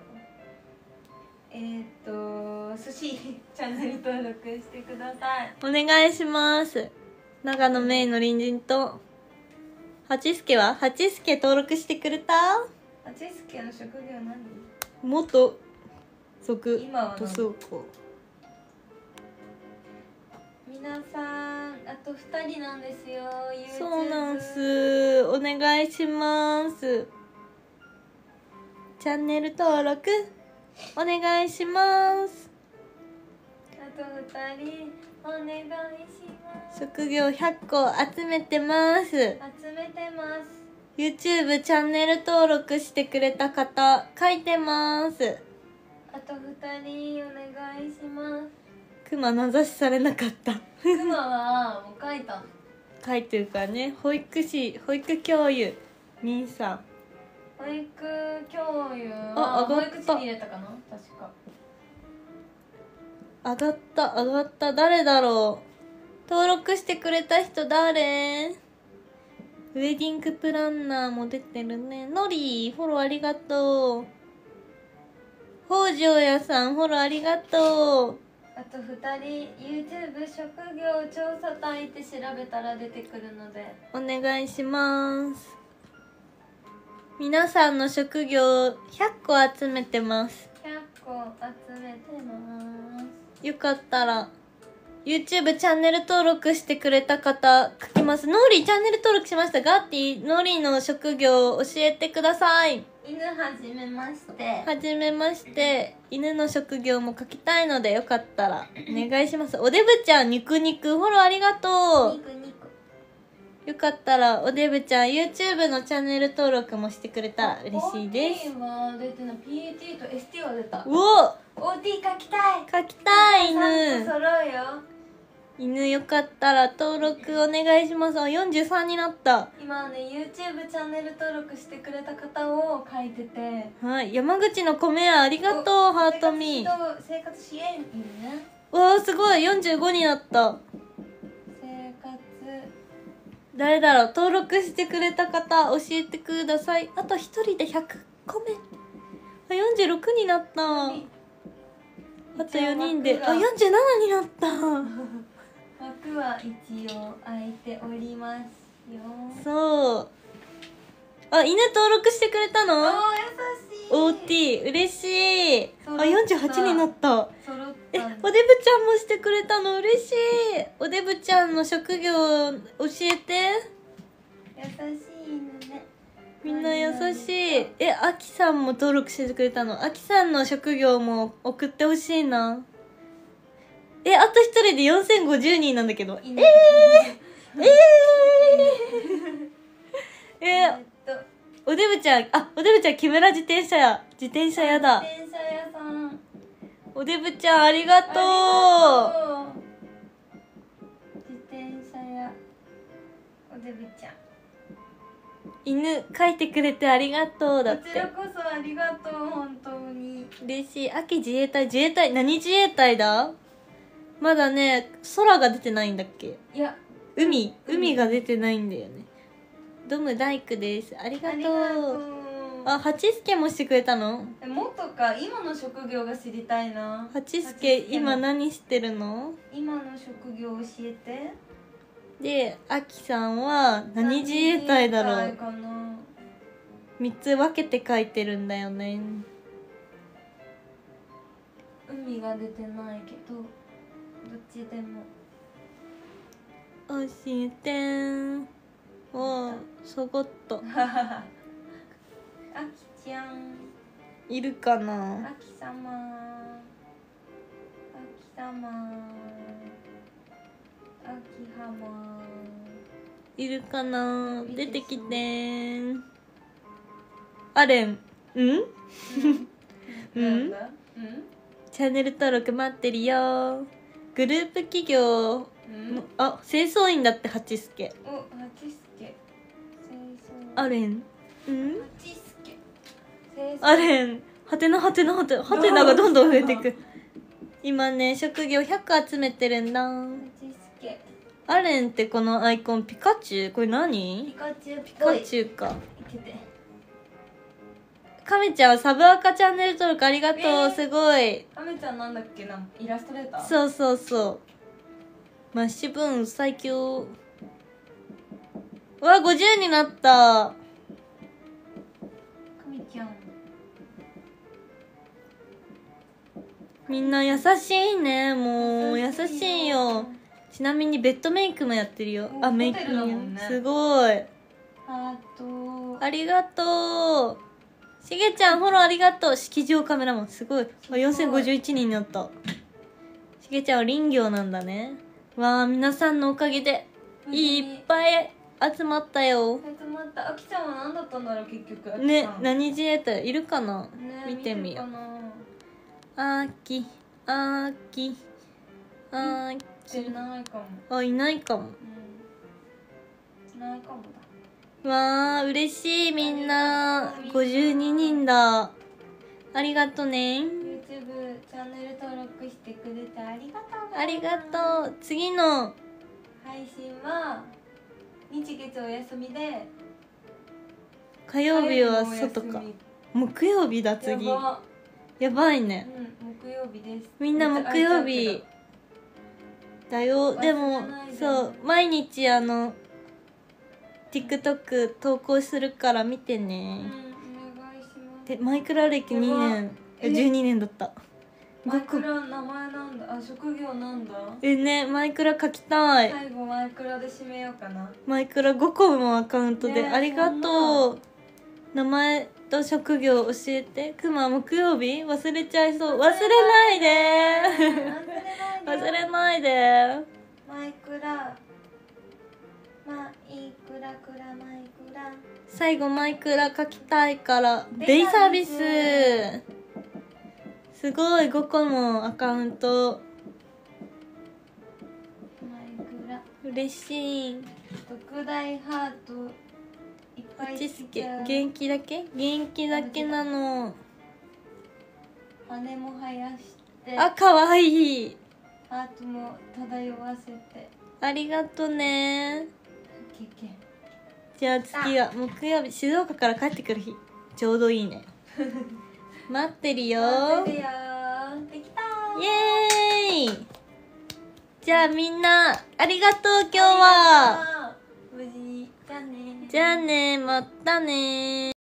えー、っと寿司チャンネル登録してください。お願いします。長野メイの隣人と八助は八助登録してくれた？八助の職業何？元属塗装工。皆さんあとふたりなんですよ。そうなんす。お願いします。チャンネル登録お願いします。あとふたりお願いします。職業ひゃっこ集めてます。集めてます。 YouTube チャンネル登録してくれた方書いてます。あとふたりお願いします。クマ名指しされなかったクマはもう書いた書いてるからね。保育士保育教諭ミンさん保育共有は保育地に入れたかな、確か。上がった上がった、誰だろう、登録してくれた人誰。ウェディングプランナーも出てるね。ノリーフォローありがとう。北条屋さんフォローありがとう。あとふたり YouTube 職業調査隊って調べたら出てくるのでお願いします。皆さんの職業ひゃっこ集めてます。ひゃっこ集めてます。よかったら YouTube チャンネル登録してくれた方書きます。ノーリーチャンネル登録しました。ガッティ、ノーリーの職業を教えてください。犬はじめまして。はじめまして。犬の職業も書きたいのでよかったらお願いします。おでぶちゃん肉肉フォローありがとう。肉肉、よかったらおでぶちゃん YouTube のチャンネル登録もしてくれたら嬉しいです。 オーティー は出てない。 ピーティー と エスティー は出た。うお オーティー 書きたい書きたい。犬揃うよ。犬よかったら登録お願いします。あ、よんじゅうさんになった。今ね YouTube チャンネル登録してくれた方を書いてて、はい、山口の米屋ありがとう。ハートミー生活支援員ね。わあすごい、よんじゅうごになった。生活誰だろう、登録してくれた方教えてください。あとひとりでひゃっこめ。あ、よんじゅうろくになった。あとよにんで、あ、よんじゅうななになった。枠は一応空いておりますよ。そう、あ、犬登録してくれたの。お、優しい。 オーティー 嬉しい。あ、よんじゅうはちになった。え、おでぶちゃんもしてくれたの嬉しい。おでぶちゃんの職業教えて。優しい犬ね、みんな優しい。え、あきさんも登録してくれたの。あきさんの職業も送ってほしいな。え、あとひとりでよんせんごじゅうにんなんだけど。えー、えー、えー、おでぶちゃん、あ、おでぶちゃん木村自転車屋、自転車屋だ。自転車屋さん。おでぶちゃんありがとう。自転車屋おでぶちゃん。犬書いてくれてありがとうだって。こちらこそありがとう本当に嬉しい。秋自衛隊、自衛隊何自衛隊だ。まだね、空が出てないんだっけ。いや、海、海が出てないんだよね。ドム大工です。ありがとう。あ、八助もしてくれたの。もっとか、今の職業が知りたいな。八助、今何してるの。今の職業教えて。で、あきさんは何自衛隊だろう。三つ分けて書いてるんだよね。海が出てないけど。どっちでも教えてー。おー、そごっと。あきちゃんいるかな。あきさまー、あきさまー、あきはまーいるかな。出てきてー。アレン、うんうん、チャンネル登録待ってるよー。グループ企業、うん、あ、清掃員だって。八助、お、八助、アレン、うん、八助、アレン、はてなはてなはてなはてながどんどん増えていく。今ね職業ひゃっこ集めてるんだ。八助、アレンってこのアイコンピカチュウ、これ何。ピカチュウ、ピカチュウか。カメちゃんはサブアカチャンネル登録ありがとう、えー、すごい。カメちゃんなんだっけな、イラストレーター。そうそうそう、マッシュブーン最強。うわ、ごじゅうになった。カメちゃんみんな優しいね。もう優しいよ。ちなみにベッドメイクもやってるよ。あ、メイクも、ね、すごい。ハートありがとう。しげちゃんフォローありがとう。式場カメラマンすごい。よんせんごじゅういちにんになった。しげちゃんは林業なんだね。わあ、皆さんのおかげでいっぱい集まったよ。集まった。あきちゃんは何だったんだろう結局ね。何自衛隊いるかな、ね、見てみよう。あきあきあき、いないかも。あ、いないかも、うん、いないかもだ。わー、嬉しい。みんなごじゅうににんだ。ありがとね。 YouTube チャンネル登録してくれてありがとう。ありがとう。次の配信は日月お休みで、火曜日は外か、木曜日だ。次やば、 やばいね、うん、木曜日です。みんな木曜日だよ。でもそう毎日あの TikTok 投稿するから見てね、うん、お願いします。でマイクラ歴にねん、じゅうにねんだった。マイクラ名前なんだ。あ、職業なんだ。えね、マイクラ書きたい。最後マイクラで締めようかな。マイクラごこもアカウントで、ね、ありがとう。名前と職業教えて。くま木曜日忘れちゃいそう。忘れないで忘れないで。マイクラマイクラクラマイクラ、最後マイクラ書きたいからデイサービス。すごい、ごこもアカウント。マイクラ嬉しい。特大ハートいっぱいつけちゃう。元気だけ元気だけなの。羽も生やして、あ、かわいい。ハートも漂わせてありがとね。じゃあ次は木曜日、静岡から帰ってくる日、ちょうどいいね待ってるよー。できたー。イエーイ。じゃあみんなありがとう。今日は無事じゃあねー。じゃあねー、またねー。